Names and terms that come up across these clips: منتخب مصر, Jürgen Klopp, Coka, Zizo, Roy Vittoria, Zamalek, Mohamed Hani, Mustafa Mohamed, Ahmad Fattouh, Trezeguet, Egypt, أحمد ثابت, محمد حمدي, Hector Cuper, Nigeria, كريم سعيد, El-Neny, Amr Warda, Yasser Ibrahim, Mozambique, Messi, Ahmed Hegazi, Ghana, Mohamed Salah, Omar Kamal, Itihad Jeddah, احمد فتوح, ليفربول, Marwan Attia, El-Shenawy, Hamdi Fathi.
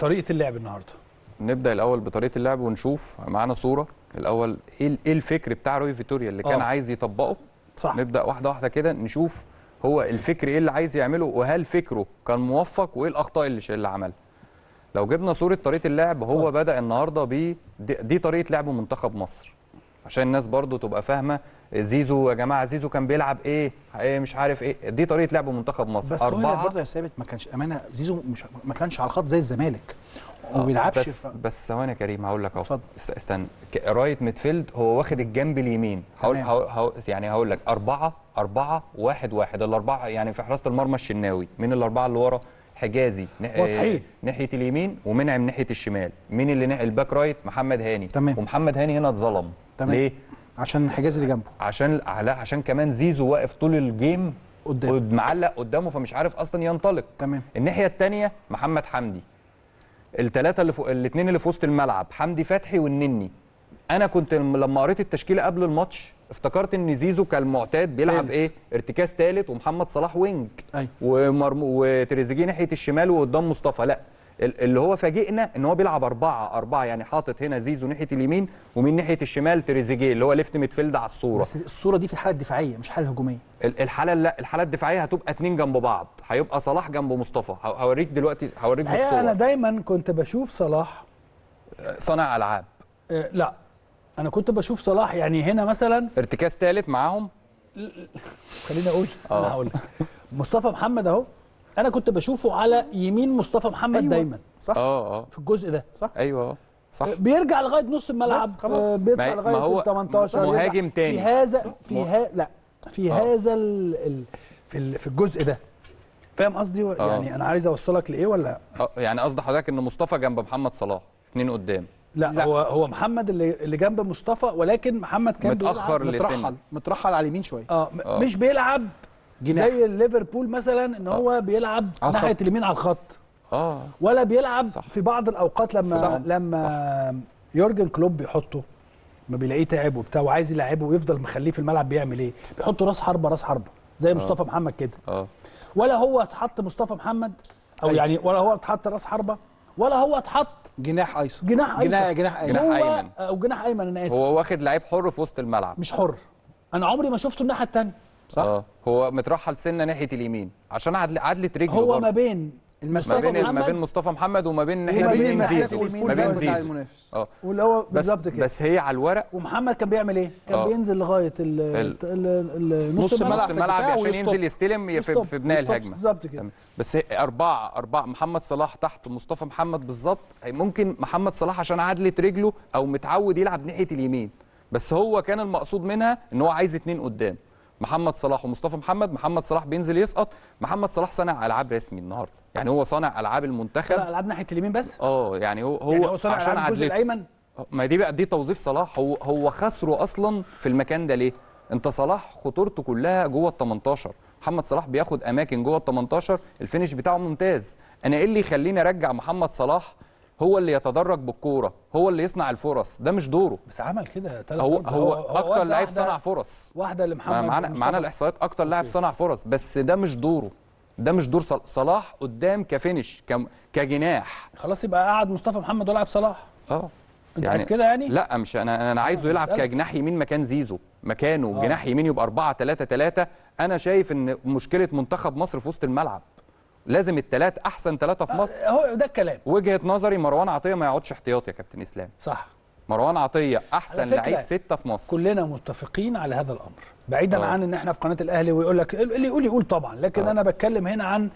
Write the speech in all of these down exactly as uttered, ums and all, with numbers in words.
طريقه اللعب النهارده؟ نبدا الاول بطريقه اللعب ونشوف معانا صوره الاول ايه الفكر بتاع روي فيتوريا اللي كان أوه. عايز يطبقه. صح. نبدا واحده واحده كده نشوف هو الفكر ايه اللي عايز يعمله وهل فكره كان موفق وايه الاخطاء اللي اللي عملها. لو جبنا صوره طريقه اللعب هو صح. بدا النهارده ب دي طريقه لعب منتخب مصر عشان الناس برضو تبقى فاهمه. زيزو يا جماعه زيزو كان بيلعب ايه؟ ايه مش عارف ايه. دي طريقه لعب منتخب مصر. بس أربعة برضه يا ثابت ما كانش امانه. زيزو مش ما كانش على الخط زي الزمالك وما بيلعبش. بس ف... بس ثواني يا كريم هقول لك اهو. استنى. رايت ميدفيلد هو واخد الجنب اليمين. هقول هقول يعني هقول لك أربعة أربعة واحد واحد. الأربعة يعني في حراسة المرمى الشناوي. مين الأربعة اللي ورا؟ حجازي ناحيه ناحيه اليمين ومنعم ناحيه الشمال. مين اللي ناحيه الباك رايت؟ محمد هاني. تمام. ومحمد هاني هنا اتظلم. تمام. ليه؟ عشان حجازي اللي جنبه. عشان على عشان كمان زيزو واقف طول الجيم قدام معلق قدامه فمش عارف اصلا ينطلق. تمام. الناحيه الثانيه محمد حمدي. الثلاثه اللي فوق الاثنين اللي في وسط الملعب حمدي فتحي والنني. انا كنت لما قريت التشكيله قبل الماتش افتكرت ان زيزو كالمعتاد بيلعب تالت. ايه ارتكاز ثالث ومحمد صلاح وينج ومرمو وتريزيجيه ناحيه الشمال وقدام مصطفى. لا اللي هو فاجئنا ان هو بيلعب أربعة أربعة يعني حاطط هنا زيزو ناحيه اليمين ومن ناحيه الشمال تريزيجيه اللي هو ليفت ميدفيلد على الصوره. بس الصوره دي في الحاله الدفاعيه مش الحاله الهجوميه. الحاله لا الحاله الدفاعيه هتبقى اتنين جنب بعض. هيبقى صلاح جنب مصطفى. هوريك دلوقتي هوريك الصوره. انا دايما كنت بشوف صلاح صانع العاب. أه لا انا كنت بشوف صلاح يعني هنا مثلا ارتكاز ثالث معاهم. خليني اقول انا هقول لك مصطفى محمد اهو انا كنت بشوفه على يمين مصطفى محمد. أيوة. دايما صح. اه اه في الجزء ده صح. ايوه صح. بيرجع لغايه نص الملعب بيطلع لغايه تمنتاشر مهاجم تاني في هذا في ها... لا في أوه. هذا ال... ال... في في الجزء ده فاهم قصدي يعني أوه. انا عايز اوصلك لايه ولا أوه. يعني قصدي حضرتك ان مصطفى جنب محمد صلاح اتنين قدام. لا, لا هو هو محمد اللي اللي جنب مصطفى ولكن محمد كان متأخر مترحل مترحل على اليمين شويه. اه مش بيلعب جناح زي ليفربول مثلا ان هو أوه. بيلعب ناحيه اليمين على الخط. اه ولا بيلعب صح. في بعض الاوقات لما صح. لما صح. يورجن كلوب بيحطه ما بيلاقيه تعب وبتاع وعايز يلعبه ويفضل مخليه في الملعب بيعمل ايه؟ بيحط راس حربه راس حربه زي أوه. مصطفى محمد كده. اه ولا هو اتحط مصطفى محمد او أي. يعني ولا هو اتحط راس حربه ولا هو اتحط جناح ايسر جناح ايسر جناح جناح ايمن او جناح ايمن. انا اسف هو واخد لعيب حر في وسط الملعب مش حر. انا عمري ما شفته الناحيه الثانيه صح. أوه. هو مترحل سنه ناحيه اليمين عشان عدله رجله هو برضه. ما بين المسافه ما بين ما بين مصطفى محمد وما بين ناحيه اليمين زيزو ما بين زيزو اه واللي هو بالظبط كده. بس هي على الورق. ومحمد كان بيعمل ايه؟ كان أوه. بينزل لغايه نص الملعب الملعب عشان ينزل يستلم في بناء الهجمه بالظبط كده. بس أربعة أربعة محمد صلاح تحت مصطفى محمد بالظبط. ممكن محمد صلاح عشان عدله رجله او متعود يلعب ناحيه اليمين بس هو كان المقصود منها ان هو عايز اتنين قدام محمد صلاح ومصطفى محمد. محمد صلاح بينزل يسقط. محمد صلاح صانع العاب رسمي النهارده يعني هو صانع العاب المنتخب. صانع العاب ناحيه اليمين بس اه يعني هو هو, يعني هو صانع عشان الجزء الايمن. ما دي بقى دي توظيف صلاح. هو هو خسره اصلا في المكان ده ليه؟ انت صلاح خطورته كلها جوه ال تمنتاشر. محمد صلاح بياخد اماكن جوه ال تمنتاشر الفينش بتاعه ممتاز. انا ايه اللي يخليني ارجع محمد صلاح هو اللي يتدرج بالكوره هو اللي يصنع الفرص؟ ده مش دوره. بس عمل كده ثلاث هو, هو اكتر لاعب صنع فرص واحده لمحمد. معانا معانا الاحصائيات اكتر لاعب صنع فرص بس ده مش دوره. ده مش دور صلاح قدام كفينش كجناح. خلاص يبقى قعد مصطفى محمد ولعب صلاح. اه انت يعني عايز كده يعني؟ لا مش انا انا عايزه يلعب كجناح يمين مكان زيزو مكانه. أوه. جناح يمين يبقى أربعة تلاتة تلاتة. انا شايف ان مشكله منتخب مصر في وسط الملعب. لازم الثلاث احسن ثلاثه في مصر. هو ده الكلام. وجهه نظري مروان عطيه ما يقعدش احتياطي يا كابتن اسلام. صح. مروان عطيه احسن لعيب سته في مصر. كلنا متفقين على هذا الامر بعيدا أوه. عن ان احنا في قناه الاهلي ويقول لك اللي يقول يقول طبعا لكن أوه. انا بتكلم هنا عن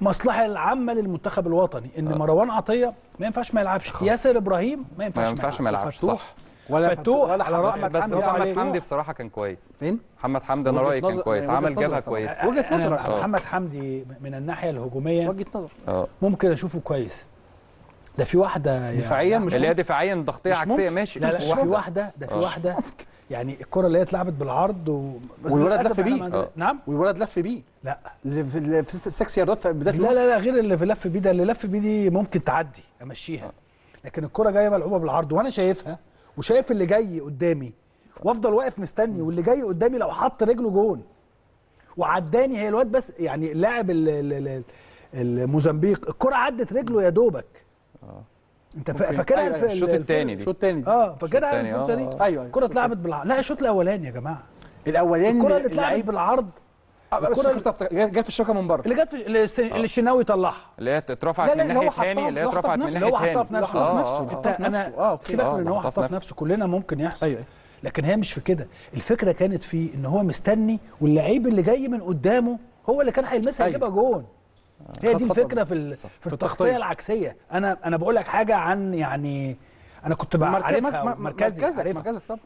مصلحه العامه للمنتخب الوطني ان أوه. مروان عطيه ما ينفعش ما يلعبش. ياسر ابراهيم ما ينفعش ما ينفعش ما يلعبش. صح. ولا فتوح ولا على رأي بس هو محمد حمدي بصراحه كان كويس. فين محمد حمدي؟ انا رايي كان كويس عمل جبهه كويس. وجهه نظر محمد حمدي من الناحيه الهجوميه وجهه نظر ممكن اشوفه كويس. ده في واحده دفاعيا مش اللي هي دفاعيا ضغطيه عكسيه ماشي. لا لا في واحده ده في واحده يعني الكره اللي هي اتلعبت بالعرض و... والولد لف بيه. نعم والولد لف بيه. لا اللي في السكس ياردات في بدايه. لا لا لا غير اللي في لف بيه ده. اللي لف بيه دي ممكن تعدي امشيها لكن الكره جايه ملعوبه بالعرض وانا شايفها وشايف اللي جاي قدامي وافضل واقف مستني واللي جاي قدامي لو حط رجله جون وعداني. هي الواد بس يعني اللاعب الموزمبيق الكره عدت رجله يا دوبك اه انت فاكرها الشوط الثاني دي الشوط الثاني دي اه فاكرها الشوط الثاني ايوه ايوه الكره اتلعبت بالعرض. لا الشوط الاولاني يا جماعه الاولاني الكره اللي اتلعبت بالعرض الكره اللي جت في الشبكه من بره اللي جت اللي الشناوي طلعها اللي هي اترفعت من الناحيه الثانيه اللي هي اترفعت من الناحيه الثانيه هو حطها نفسه حطها نفسه اه اوكي سيبك من ان هو حطها نفسه كلنا ممكن يحصل لكن هي مش في كده الفكره كانت في ان هو مستني واللعيب اللي جاي من قدامه هو اللي كان هيلمسها يجيبها جون هي دي الفكره في في التغطيه العكسيه انا انا بقول لك حاجه عن يعني انا كنت بعرفها مركزي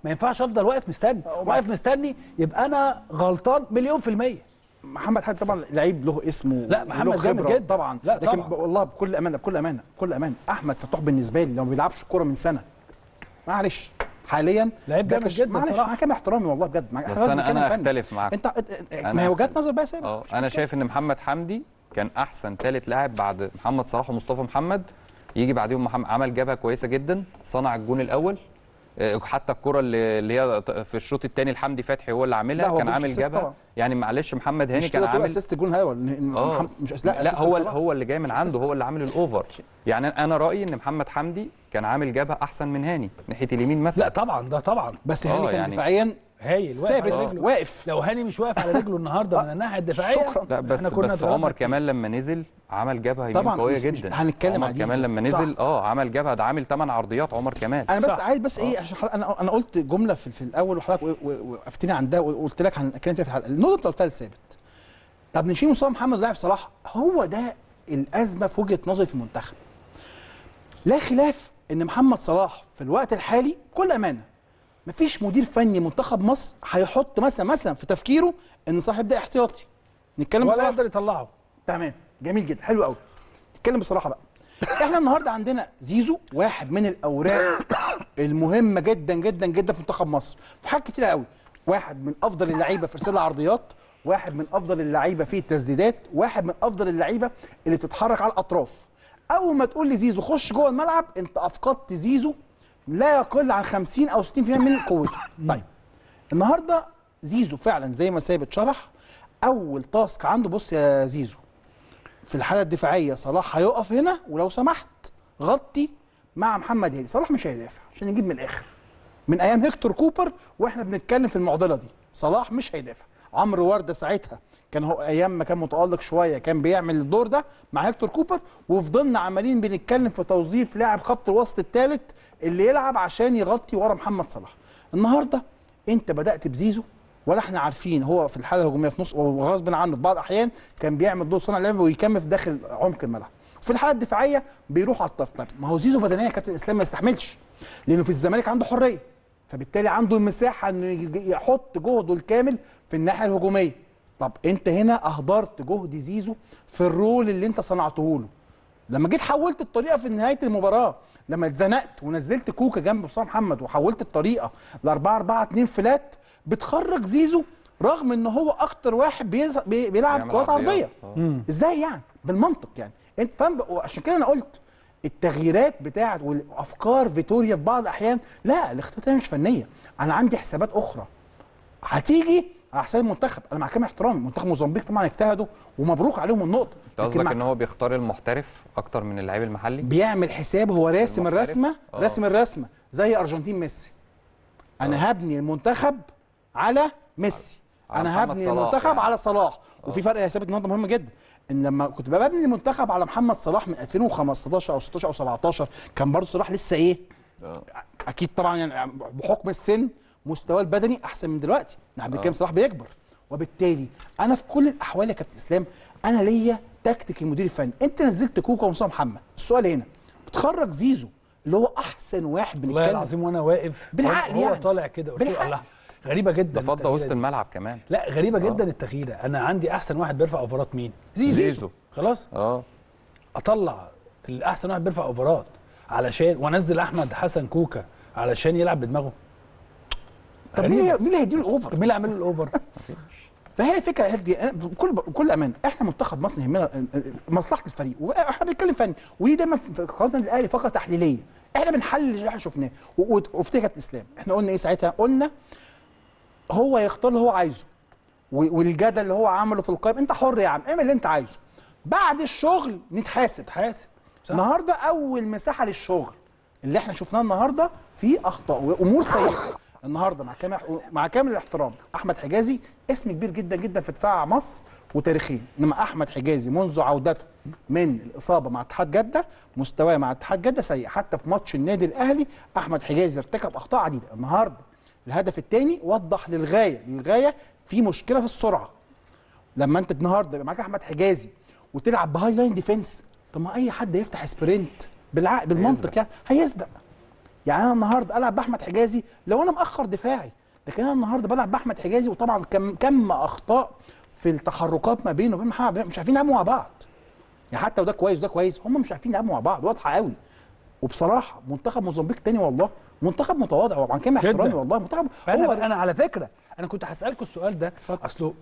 ما ينفعش افضل واقف مستني واقف مستني يبقى انا غلطان مليون في الميه محمد حاج طبعا لعيب له اسمه لا محمد خبره طبعا لا لكن طبعا. والله بكل امانه بكل امانه بكل امانه احمد فتوح بالنسبه لي لو ما بيلعبش كوره من سنه معلش حاليا لعيب جامد جدا معلش كامل احترامي والله بجد بس انا انا اختلف معاك انت ما هي وجهه نظر بقى سامع انا شايف ان محمد حمدي كان احسن ثالث لاعب بعد محمد صلاح ومصطفى محمد يجي بعديهم محمد عمل جبهه كويسه جدا صنع الجون الاول حتى الكره اللي هي في الشوط الثاني لحمدي فتحي هو اللي عاملها كان عامل جبهه يعني معلش محمد هاني كان عامل اسيست الجون هاول مش لا, لا هو هو اللي جاي من عنده هو اللي عامل الاوفر يعني انا رايي ان محمد حمدي كان عامل جبهه احسن من هاني ناحيه اليمين مثلا لا طبعا ده طبعا بس هاني كان يعني دفاعيا هايل واقف واقف لو هاني مش واقف على رجله النهارده من الناحيه الدفاعيه شكرا لا بس بس عمر كمال لما نزل عمل جبهه يمين قويه جدا هنتكلم عن كمال لما نزل اه عمل جبهه ده عامل ثمان عرضيات عمر كمال انا بس عايز بس ايه عشان انا انا قلت جمله في, في الاول وحضرتك وقفتني عندها وقلت لك هنتكلم فيها في الحلقه النقطه اللي قلتها لثابت طب نشيل مصطفى محمد لاعب صلاح هو ده الازمه في وجهه نظري في المنتخب لا خلاف ان محمد صلاح في الوقت الحالي بكل امانه مفيش مدير فني منتخب مصر هيحط مثلا مثلا في تفكيره ان صاحب ده احتياطي نتكلم بصراحه ولا يقدر يطلعه تمام جميل جدا حلو قوي نتكلم بصراحه بقى احنا النهارده عندنا زيزو واحد من الاوراق المهمه جدا جدا جدا في منتخب مصر في حاجات كتيره قوي واحد من افضل اللعيبه في ارسال العرضيات واحد من افضل اللعيبه في التسديدات واحد من افضل اللعيبه اللي بتتحرك على الاطراف اول ما تقول لي زيزو خش جوه الملعب انت افقدت زيزو لا يقل عن خمسين أو ستين بالمية من قوته. طيب النهارده زيزو فعلا زي ما ثابت شرح اول تاسك عنده بص يا زيزو في الحاله الدفاعيه صلاح هيقف هنا ولو سمحت غطي مع محمد هاني، صلاح مش هيدافع عشان نجيب من الاخر. من ايام هيكتور كوبر واحنا بنتكلم في المعضله دي، صلاح مش هيدافع. عمرو ورده ساعتها كان هو ايام ما كان متالق شويه كان بيعمل الدور ده مع هيكتور كوبر وفضلنا عمالين بنتكلم في توظيف لاعب خط الوسط الثالث اللي يلعب عشان يغطي ورا محمد صلاح. النهارده انت بدات بزيزو ولا احنا عارفين هو في الحاله الهجوميه في نص وغصب عنه في بعض الاحيان كان بيعمل دور صانع لعب ويكمل في داخل عمق الملعب. وفي الحاله الدفاعيه بيروح على الطفطف، ما هو زيزو بدنيا كابتن اسلام ما يستحملش لانه في الزمالك عنده حريه فبالتالي عنده المساحه انه يحط جهده الكامل في الناحيه الهجوميه. طب انت هنا اهدرت جهد زيزو في الرول اللي انت صنعته له. لما جيت حولت الطريقه في نهايه المباراه لما اتزنقت ونزلت كوكا جنب مصطفى محمد وحولت الطريقه ل أربعة أربعة اتنين فلات بتخرج زيزو رغم ان هو اكتر واحد بيلعب كرات عرضيه. ازاي يعني؟ بالمنطق يعني انت فاهم عشان كده انا قلت التغييرات بتاعت وافكار فيتوريا في بعض الاحيان لا الاختيارات مش فنيه، انا عندي حسابات اخرى هتيجي على حساب المنتخب، انا مع كامل احترامي، منتخب موزمبيق طبعا اجتهدوا ومبروك عليهم النقطه. انت قصدك ان هو بيختار المحترف اكتر من اللعيب المحلي؟ بيعمل حساب هو راسم الرسمه، أوه. راسم الرسمه زي ارجنتين ميسي. انا أوه. هبني المنتخب على ميسي، على انا هبني المنتخب يعني. على صلاح، أوه. وفي فرق يا ثابت النهارده مهم جدا، ان لما كنت ببني المنتخب على محمد صلاح من ألفين وخمستاشر أو ستاشر أو سبعتاشر كان برضه صلاح لسه ايه؟ أوه. اكيد طبعا يعني بحكم السن مستوى البدني احسن من دلوقتي، احنا بنتكلم صلاح بيكبر، وبالتالي انا في كل الاحوال يا كابتن اسلام انا ليا تكتيك المدير الفني، انت نزلت كوكا ومصطفى محمد، السؤال هنا بتخرج زيزو اللي هو احسن واحد بنتكلم والله العظيم وانا واقف بالعقل هو يعني. طالع كده قلت الله غريبه جدا ده فضى وسط الملعب كمان لا غريبه أوه. جدا التغيير انا عندي احسن واحد بيرفع اوفرات مين؟ زيزو, زيزو. خلاص؟ اه اطلع الاحسن واحد بيرفع اوفرات علشان وانزل احمد حسن كوكا علشان يلعب بدماغه طب مين مين اللي هيديله الاوفر؟ مين اللي هيعمل له الاوفر؟ فهي فكره هاديه انا بكل بكل امان احنا منتخب مصر يهمنا مصلحه الفريق واحنا بنتكلم فني ودي دايما في قناه الاهلي فقره تحليليه احنا بنحلل اللي احنا شفناه وافتكر كابتن اسلام احنا قلنا ايه ساعتها؟ قلنا هو يختار اللي هو عايزه والجدل اللي هو عمله في القائمه انت حر يا عم اعمل اللي انت عايزه بعد الشغل نتحاسب نتحاسب النهارده اول مساحه للشغل اللي احنا شفناه النهارده فيه اخطاء وامور سيئه النهارده مع كامل مع كامل الاحترام. احمد حجازي اسم كبير جدا جدا في دفاع مصر وتاريخيا، انما احمد حجازي منذ عودته من الاصابه مع اتحاد جده مستواه مع اتحاد جده سيء، حتى في ماتش النادي الاهلي احمد حجازي ارتكب اخطاء عديده. النهارده الهدف الثاني وضح للغايه للغايه في مشكله في السرعه. لما انت النهارده يبقى معاك احمد حجازي وتلعب بهاي لاين ديفنس، طب ما اي حد يفتح سبرنت بالعقل بالمنطق يعني هيسبق. يعني انا النهارده العب باحمد حجازي لو انا مأخر دفاعي، لكن انا النهارده بلعب باحمد حجازي. وطبعا كم كم اخطاء في التحركات ما بينه وبين محمد، مش عارفين يلعبوا مع بعض. يعني حتى وده كويس وده كويس، هم مش عارفين يلعبوا مع بعض، واضحه قوي. وبصراحه منتخب موزمبيق تاني والله، منتخب متواضع ومع كامل احترامي والله منتخب. هو انا على فكره انا كنت هسالكم السؤال ده، اصله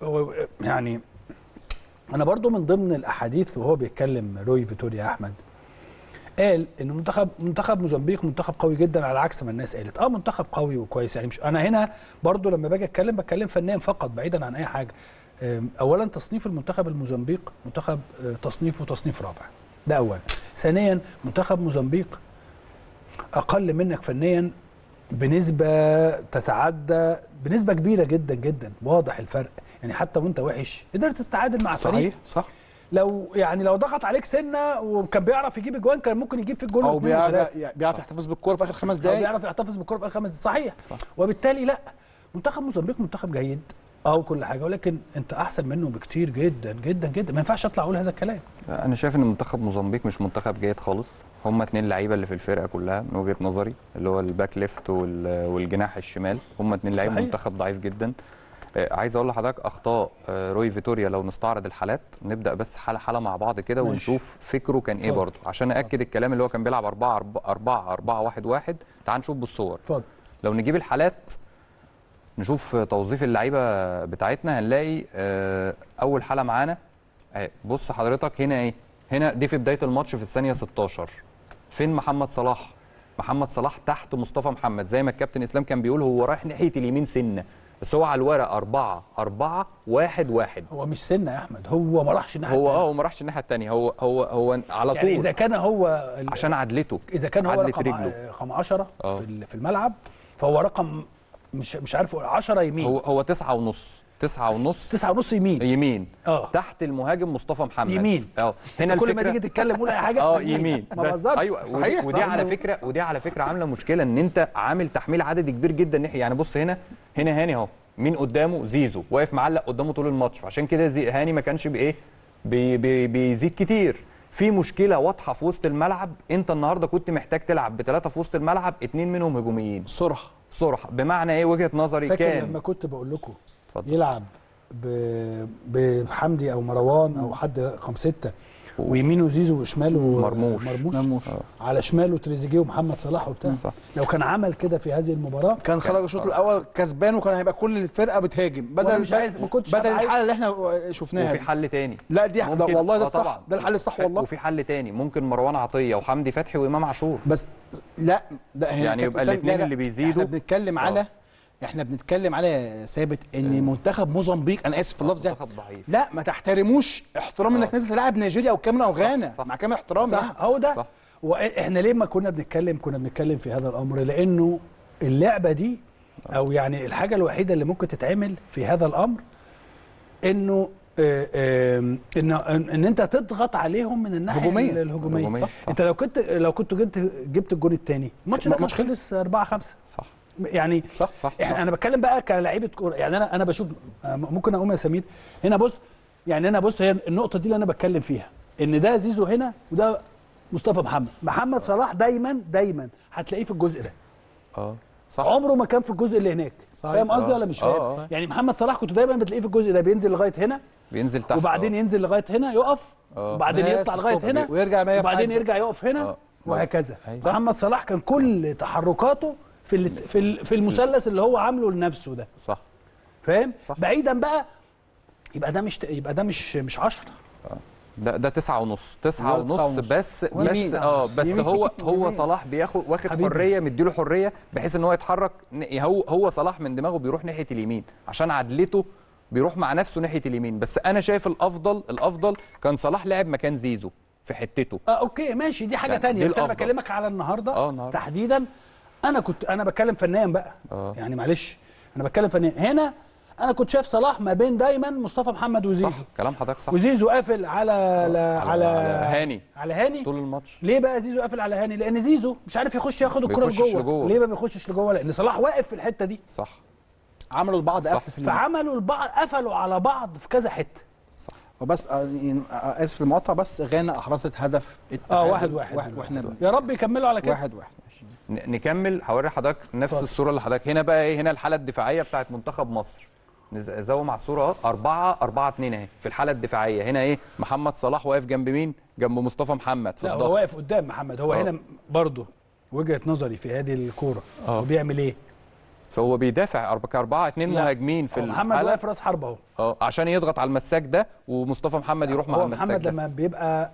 يعني انا برضو من ضمن الاحاديث وهو بيتكلم روي فيتوريا احمد قال ان منتخب منتخب موزمبيق منتخب قوي جدا على عكس ما الناس قالت. اه منتخب قوي وكويس، يعني مش انا هنا برضو لما باجي اتكلم بتكلم فنيا فقط بعيدا عن اي حاجه. اولا تصنيف المنتخب الموزمبيق منتخب تصنيفه تصنيف رابع، ده اولا. ثانيا منتخب موزمبيق اقل منك فنيا بنسبه تتعدى بنسبه كبيره جدا جدا، واضح الفرق. يعني حتى وانت وحش قدرت تتعادل مع فريق صحيح صح. لو يعني لو ضغط عليك سنه وكان بيعرف يجيب اجوان كان ممكن يجيب في الجول او بيعرف بيعرف يحتفظ بالكوره في اخر خمس دقائق بيعرف يحتفظ بالكوره في اخر خمس دقائق صحيح صح. وبالتالي لا، منتخب موزمبيق منتخب جيد اه وكل حاجه، ولكن انت احسن منه بكتير جدا جدا جدا. ما ينفعش اطلع اقول هذا الكلام. انا شايف ان منتخب موزمبيق مش منتخب جيد خالص. هما اتنين لعيبه اللي في الفرقه كلها من وجهه نظري، اللي هو الباك ليفت والجناح الشمال، هما اتنين لعيبه منتخب ضعيف جدا. عايز اقول لحضرتك اخطاء روي فيتوريا، لو نستعرض الحالات نبدا بس حاله حاله مع بعض كده ونشوف فكره كان ايه برضه عشان اكد الكلام اللي هو كان بيلعب أربعة أربعة أربعة واحد واحد. تعال نشوف بالصور. اتفضل. لو نجيب الحالات نشوف توظيف اللعيبه بتاعتنا هنلاقي اول حاله معانا. بص حضرتك هنا ايه، هنا دي في بدايه الماتش في الثانيه ستاشر. فين محمد صلاح؟ محمد صلاح تحت مصطفى محمد زي ما الكابتن اسلام كان بيقول، هو رايح ناحيه اليمين سنه، بس هو على الورق أربعة أربعة واحد واحد. هو مش سنة يا أحمد، هو ما راحش الناحية التانية. هو اه هو ما راحش الناحية التانية، هو هو هو على طول. يعني إذا كان هو عشان عدلته، إذا كان هو رقم عشرة في الملعب فهو رقم مش مش عارف عشرة يمين. هو هو تسعة ونص تسعة ونص تسعة ونص يمين يمين اه تحت المهاجم مصطفى محمد يمين اه هنا. كل ما تيجي تتكلم قول اي حاجه اه يمين ما بهزرش. ايوه صحيح. ودي على فكره ودي على فكره عامله مشكله ان انت عامل تحميل عددي كبير جدا ناحيه. يعني بص هنا هنا هاني اهو، مين قدامه؟ زيزو واقف معلق قدامه طول الماتش، عشان كده هاني ما كانش بايه بي بي بيزيد كتير. في مشكله واضحه في وسط الملعب. انت النهارده كنت محتاج تلعب بثلاثه في وسط الملعب، اتنين منهم هجوميين صراحه صراحه. بمعنى ايه وجهه نظري؟ فاكر كان لما كنت بقول لكم يلعب بحمدي او مروان او حد رقم ستة ويمينه زيزو وشماله مرموش مرموش على شماله تريزيجيه ومحمد صلاح وبتاع. لو كان عمل كده في هذه المباراه كان خرج الشوط الاول كسبان، وكان هيبقى كل الفرقه بتهاجم بدل مش عايز ما كنتش بدل الحاله اللي احنا شفناها. وفي حل تاني، لا دي والله ده الصح، ده الحل الصح والله. وفي حل تاني ممكن مروان عطيه وحمدي فتحي وامام عاشور بس. لا ده يعني يبقى الاثنين اللي بيزيدوا. احنا بنتكلم على احنا بنتكلم على ثابت ان منتخب موزمبيق، انا اسف في اللفظ يعني، لا ما تحترموش احترام أوه. انك نازل تلعب نيجيريا او كاميرون او غانا مع كامل احترام صح يعني. اهو ده. واحنا ليه ما كنا بنتكلم كنا بنتكلم في هذا الامر؟ لانه اللعبه دي او يعني الحاجه الوحيده اللي ممكن تتعمل في هذا الامر انه آآ آآ ان ان انت تضغط عليهم من الناحيه الهجوميه, الهجومية. صح. صح. انت لو كنت لو كنت جبت جبت الجون الثاني الماتش ده خلص أربعة خمسة صح يعني صح صح. انا بتكلم بقى كلاعيبه كوره، يعني انا انا بشوف ممكن اقوم يا سمير هنا. بص يعني انا بص هي النقطه دي اللي انا بتكلم فيها، ان ده زيزو هنا وده مصطفى محمد. محمد صلاح دايما دايما هتلاقيه في الجزء ده اه صح، عمره ما كان في الجزء اللي هناك. فاهم قصدي ولا مش فاهم؟ يعني محمد صلاح كنت دايما بتلاقيه في الجزء ده، بينزل لغايه هنا بينزل تحت وبعدين أوه. ينزل لغايه هنا يقف أوه. وبعدين يطلع لغايه هنا ويرجع وبعدين يرجع يقف هنا أوه. وهكذا. محمد صلاح كان كل تحركاته في في في المثلث اللي هو عامله لنفسه ده صح. فاهم؟ بعيدا بقى يبقى ده مش يبقى ده مش مش عشرة، ده ده تسعة ونص تسعة ونص بس بس اه بس هو هو صلاح بياخد واخد حريه، مديله حريه بحيث ان هو يتحرك. هو هو صلاح من دماغه بيروح ناحيه اليمين عشان عدلته، بيروح مع نفسه ناحيه اليمين. بس انا شايف الافضل الافضل كان صلاح لعب مكان زيزو في حتته. اه اوكي ماشي، دي حاجه يعني ثانيه، بس انا بكلمك على النهارده آه تحديدا. انا كنت انا بتكلم فنيا بقى آه. يعني معلش انا بتكلم فنيا هنا. انا كنت شايف صلاح ما بين دايما مصطفى محمد وزيزو. صح كلام حضرتك صح. وزيزو قافل على على, على على هاني على هاني طول الماتش. ليه بقى زيزو قافل على هاني؟ لان زيزو مش عارف يخش ياخد الكره لجوه. ليه ما بيخشش لجوه؟ لان صلاح واقف في الحته دي. صح. عملوا البعض قفل في الماتش، فعملوا البعض قفلوا على بعض في كذا حته. صح. وبس اسف المقاطعه، بس غانا احرزت هدف اه واحد واحد, واحد, واحد, واحد يا رب يكملوا على كده واحد واحد. نكمل هوري حضرتك نفس صح. الصوره اللي حضرتك هنا بقى ايه، هنا الحاله الدفاعيه بتاعت منتخب مصر زاوية مع الصوره أربعة أربعة اتنين اهي في الحاله الدفاعيه. هنا ايه محمد صلاح واقف جنب مين؟ جنب مصطفى محمد في الضغط. لا هو واقف قدام محمد هو أوه. هنا برضه وجهه نظري في هذه الكوره وبيعمل ايه؟ فهو بيدافع أربعة اتنين مهاجمين في الحاله. محمد واقف راس حربه اهو اه عشان يضغط على المساك ده، ومصطفى محمد يروح مع المساك ده. محمد لما بيبقى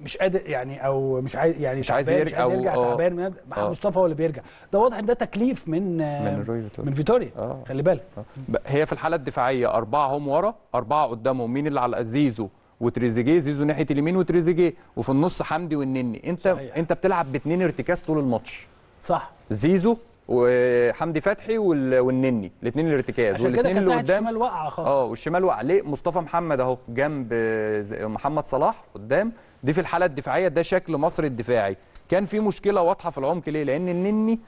مش قادر يعني او مش عايز يعني مش عايز يرجع او تعبان، مصطفى هو اللي بيرجع. ده واضح ان ده تكليف من من روي فيتوريا. من فيتوريا آه. خلي بالك آه. هي في الحاله الدفاعيه اربعه هم ورا اربعه قدامهم، مين اللي على؟ زيزو وتريزيجيه. زيزو ناحيه اليمين وتريزيجيه، وفي النص حمدي والنني. انت صحيح. انت بتلعب باثنين ارتكاز طول الماتش. صح. زيزو وحمدي فتحي والنني الاثنين الارتكاز، والاثنين اللي قدام الشمال واقعه خالص اه والشمال واقعه. ليه؟ مصطفى محمد اهو جنب محمد صلاح قدام. دي في الحاله الدفاعيه، ده شكل مصر الدفاعي. كان في مشكله واضحه في العمق. ليه؟ لان النني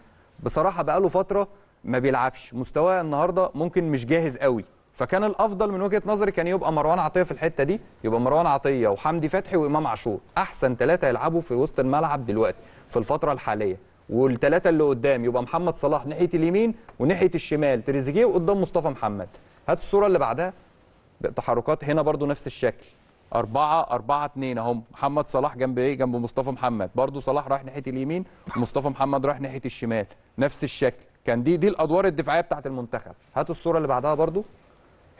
بصراحه بقى له فتره ما بيلعبش، مستواه النهارده ممكن مش جاهز قوي، فكان الافضل من وجهه نظري كان يبقى مروان عطيه في الحته دي، يبقى مروان عطيه وحمدي فتحي وامام عاشور، احسن ثلاثه يلعبوا في وسط الملعب دلوقتي في الفتره الحاليه. والثلاثه اللي قدام يبقى محمد صلاح ناحيه اليمين وناحيه الشمال تريزيجيه، وقدام مصطفى محمد. هات الصوره اللي بعدها، تحركات هنا برضو نفس الشكل أربعة أربعة اتنين أهم. محمد صلاح جنب إيه؟ جنب مصطفى محمد. برضو صلاح رايح ناحية اليمين ومصطفى محمد رايح ناحية الشمال، نفس الشكل. كان دي دي الأدوار الدفاعية بتاعة المنتخب. هاتوا الصورة اللي بعدها برضو،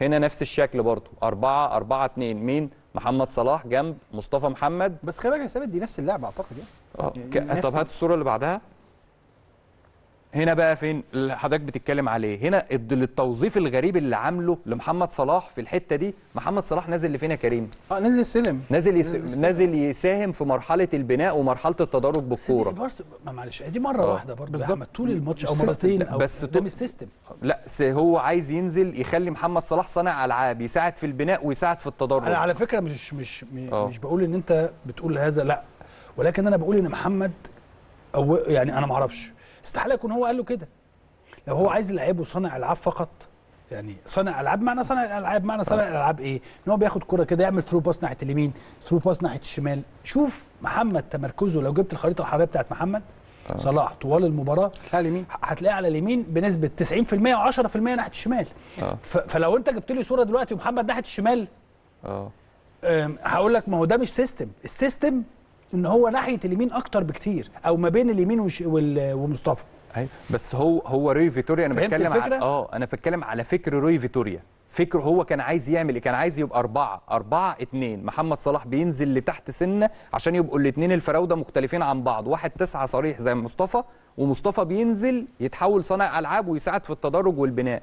هنا نفس الشكل برضو أربعة أربعة اتنين. مين؟ محمد صلاح جنب مصطفى محمد. بس خلي بالك يا ثابت دي نفس اللعبة أعتقد يعني. يعني طب هات الصورة اللي بعدها. هنا بقى فين اللي حضرتك بتتكلم عليه؟ هنا التوظيف الغريب اللي عامله لمحمد صلاح في الحته دي. محمد صلاح نازل لفين يا كريم؟ اه نازل يستلم، نازل يستلم، نازل يساهم في مرحله البناء ومرحله التدرج بالكوره. معلش دي مره آه. واحده برضه بالظبط طول الماتش او مرتين او بس ده مش سيستم. لا هو عايز ينزل يخلي محمد صلاح صانع العاب، يساعد في البناء ويساعد في التدرج. انا على فكره مش مش آه. مش بقول ان انت بتقول هذا، لا، ولكن انا بقول ان محمد او يعني انا ما اعرفش، استحاله يكون هو قال له كده. لو هو عايز لعيبه صانع العاب فقط، يعني صانع العاب، معنى صانع الالعاب معنى صانع الالعاب ايه؟ ان هو بياخد كره كده يعمل ثرو باس ناحيه اليمين، ثرو باس ناحيه الشمال. شوف محمد تمركزه، لو جبت الخريطه الحراريه بتاعت محمد أوه. صلاح طوال المباراه هتلاقيها على اليمين، هتلاقيها على اليمين بنسبه تسعين في المية و10% ناحيه الشمال. فلو انت جبت لي صوره دلوقتي ومحمد ناحيه الشمال اه هقول لك ما هو ده مش سيستم. السيستم ان هو ناحيه اليمين اكتر بكتير، او ما بين اليمين ومصطفى. ايوه بس هو هو روي فيتوريا. انا بتكلم على اه انا بتكلم على فكر روي فيتوريا. فكر هو كان عايز يعمل ايه؟ كان عايز يبقى أربعة أربعة اتنين. محمد صلاح بينزل لتحت سنه عشان يبقوا الاثنين الفراوده مختلفين عن بعض، واحد تسعة صريح زي مصطفى، ومصطفى بينزل يتحول صانع العاب ويساعد في التدرج والبناء.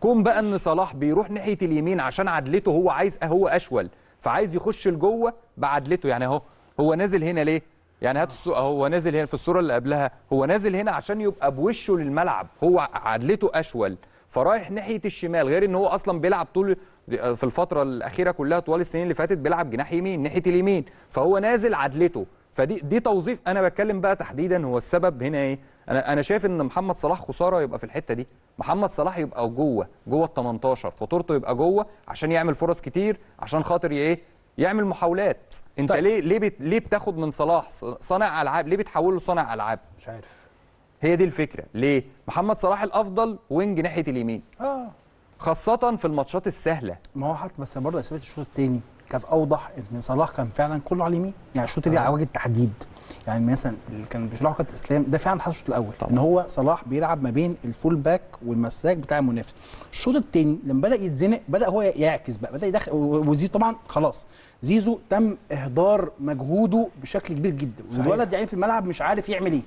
كون بقى ان صلاح بيروح ناحيه اليمين عشان عدلته، هو عايز هو اشول، فعايز يخش لجوه بعدلته. يعني اهو هو نازل هنا ليه؟ يعني هات الصوره، هو نازل هنا في الصوره اللي قبلها، هو نازل هنا عشان يبقى بوشه للملعب، هو عدلته اشول، فرايح ناحيه الشمال. غير ان هو اصلا بيلعب طول في الفتره الاخيره كلها، طوال السنين اللي فاتت بيلعب جناح يمين ناحيه اليمين، فهو نازل عدلته. فدي دي توظيف. انا بتكلم بقى تحديدا هو السبب هنا ايه؟ انا انا شايف ان محمد صلاح خساره يبقى في الحته دي. محمد صلاح يبقى جوه جوه ال تمنتاشر، خطورته يبقى جوه عشان يعمل فرص كتير، عشان خاطر ايه؟ يعمل محاولات. انت طيب. ليه ليه بت... ليه بتاخد من صلاح صانع العاب؟ ليه بتحوله صانع العاب؟ مش عارف، هي دي الفكره. ليه محمد صلاح الافضل وينج ناحيه اليمين اه خاصه في الماتشات السهله؟ ما هو حتى بس برضه اثبات الشوط الثاني كانت اوضح ان صلاح كان فعلا كله على اليمين. يعني الشوط اللي آه. على وجه التحديد، يعني مثلا اللي كان بيشرحه كابتن اسلام ده فعلا حصل الشوط الاول طبعا. ان هو صلاح بيلعب ما بين الفول باك والمساك بتاع المنافس. الشوط الثاني لما بدا يتزنق بدا هو يعكس بقى، بدا يدخل. وزيزو طبعا خلاص، زيزو تم اهدار مجهوده بشكل كبير جدا، والولد يعني في الملعب مش عارف يعمل ايه.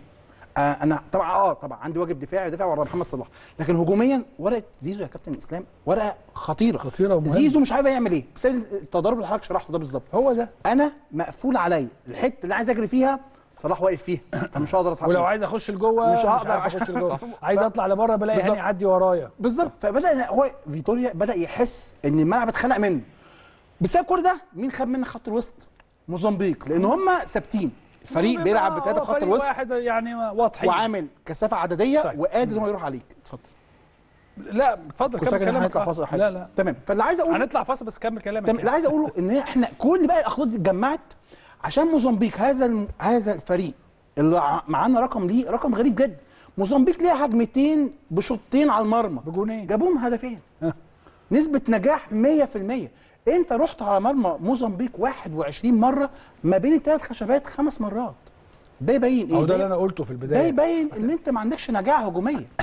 انا طبعا اه طبعا عندي واجب دفاعي، ادافع ورا محمد صلاح، لكن هجوميا ورقه زيزو يا كابتن اسلام ورقه خطيره خطيره ومهمة. زيزو مش عارف يعمل ايه بسبب التضارب اللي حضرتك شرحته ده بالظبط. هو ده انا مقفول عليا، الحته اللي عايز اجري فيها صلاح واقف فيها، فمش هقدر اتحرك، ولو عايز اخش لجوه مش هقدر اخش لجوه، عايز اطلع لبره بلاقي هاني يعدي ورايا بالظبط. فبدا هو فيتوريا بدا يحس ان الملعب اتخنق منه بسبب الكوره ده. مين خد منه خط الوسط؟ موزمبيق، لان هم ثابتين، الفريق بيلعب بثلاثه خط الوسط واحد يعني واضح وعامل كثافه عدديه وقادر ان هو يروح عليك. اتفضل. لا اتفضل كمل كلامك. أه. لا لا تمام. فاللي عايز اقوله هنطلع فاصل بس كمل كلامك. اللي عايز اقوله ان احنا كل بقى الاخطاء دي اتجمعت عشان موزمبيق، هذا الم... هذا الفريق اللي معانا رقم ليه رقم غريب جدا. موزمبيق ليها هجمتين بشوطين على المرمى بجونين جابوهم هدفين. أه. نسبه نجاح مية في المية. انت رحت على مرمى موزمبيق واحد وعشرين مره ما بين الثلاث خشبات خمس مرات. ده يبين ايه؟ ده اللي انا قلته في البدايه، ده يبين ان انت ما عندكش نجاعه هجوميه.